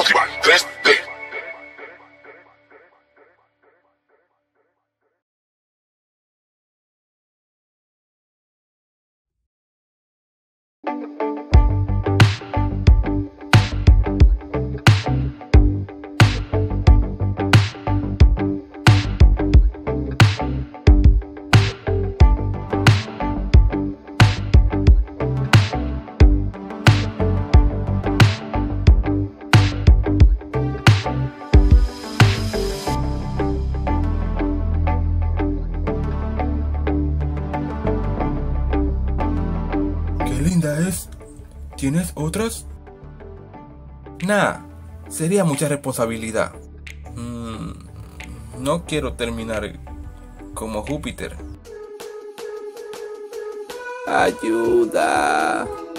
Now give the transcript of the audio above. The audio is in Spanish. Próxima, 3D. ¿Tienes otras? Nah, sería mucha responsabilidad. No quiero terminar como Júpiter. ¡Ayuda!